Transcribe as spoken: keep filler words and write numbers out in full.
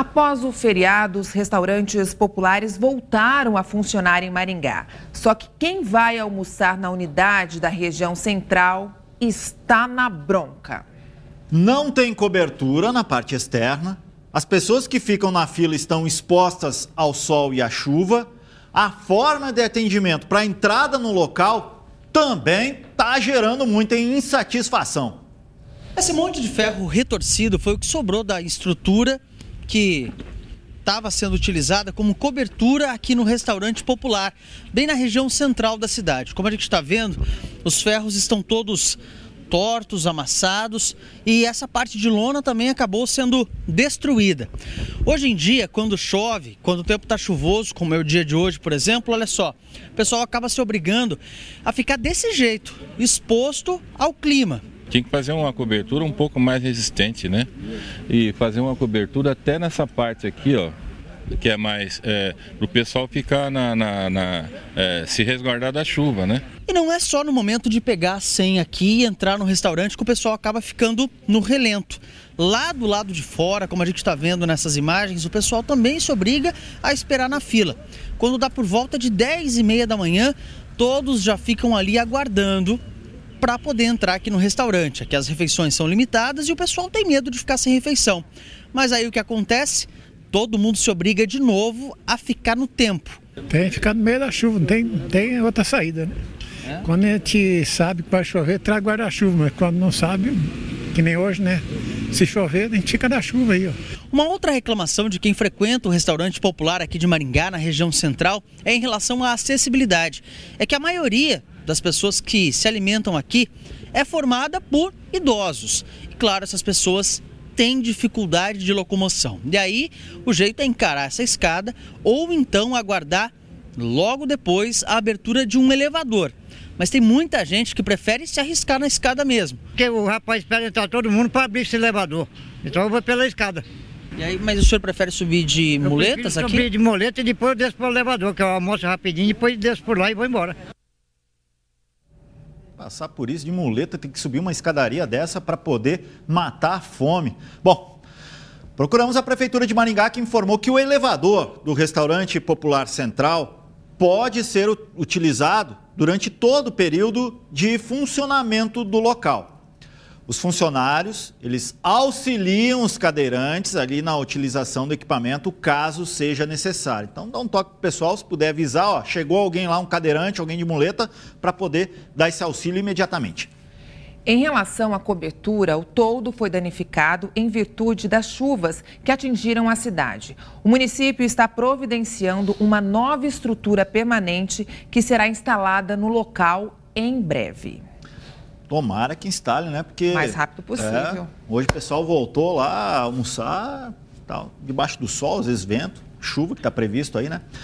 Após o feriado, os restaurantes populares voltaram a funcionar em Maringá. Só que quem vai almoçar na unidade da região central está na bronca. Não tem cobertura na parte externa, as pessoas que ficam na fila estão expostas ao sol e à chuva, a forma de atendimento para a entrada no local também está gerando muita insatisfação. Esse monte de ferro retorcido foi o que sobrou da estrutura que estava sendo utilizada como cobertura aqui no restaurante popular, bem na região central da cidade. Como a gente está vendo, os ferros estão todos tortos, amassados, e essa parte de lona também acabou sendo destruída. Hoje em dia, quando chove, quando o tempo está chuvoso, como é o dia de hoje, por exemplo, olha só, o pessoal acaba se obrigando a ficar desse jeito, exposto ao clima. Tinha que fazer uma cobertura um pouco mais resistente, né? E fazer uma cobertura até nessa parte aqui, ó, que é mais é, para o pessoal ficar na, na, na é, se resguardar da chuva, né? E não é só no momento de pegar a senha aqui e entrar no restaurante que o pessoal acaba ficando no relento. Lá do lado de fora, como a gente está vendo nessas imagens, o pessoal também se obriga a esperar na fila. Quando dá por volta de dez e meia da manhã, todos já ficam ali aguardando para poder entrar aqui no restaurante. Aqui as refeições são limitadas e o pessoal tem medo de ficar sem refeição. Mas aí o que acontece? Todo mundo se obriga de novo a ficar no tempo. Tem que ficar no meio da chuva, não tem, tem outra saída, né? É. Quando a gente sabe que vai chover, traz guarda-chuva, mas quando não sabe, que nem hoje, né? Se chover, a gente fica na chuva aí, ó. Uma outra reclamação de quem frequenta o restaurante popular aqui de Maringá, na região central, é em relação à acessibilidade. É que a maioria das pessoas que se alimentam aqui é formada por idosos. E claro, essas pessoas têm dificuldade de locomoção. E aí, o jeito é encarar essa escada ou então aguardar logo depois a abertura de um elevador. Mas tem muita gente que prefere se arriscar na escada mesmo. Porque o rapaz espera entrar todo mundo para abrir esse elevador. Então eu vou pela escada. E aí, mas o senhor prefere subir de eu muletas aqui? Eu subir de muleta e depois eu desço para o elevador, que eu almoço rapidinho, depois desço por lá e vou embora. Passar por isso de muleta, tem que subir uma escadaria dessa para poder matar a fome. Bom, procuramos a Prefeitura de Maringá, que informou que o elevador do restaurante popular central pode ser utilizado durante todo o período de funcionamento do local. Os funcionários, eles auxiliam os cadeirantes ali na utilização do equipamento, caso seja necessário. Então, dá um toque pro pessoal, se puder avisar, ó, chegou alguém lá, um cadeirante, alguém de muleta, para poder dar esse auxílio imediatamente. Em relação à cobertura, o toldo foi danificado em virtude das chuvas que atingiram a cidade. O município está providenciando uma nova estrutura permanente que será instalada no local em breve. Tomara que instale, né? Porque mais rápido possível. É, hoje o pessoal voltou lá a almoçar, tal, debaixo do sol, às vezes vento, chuva que está previsto aí, né?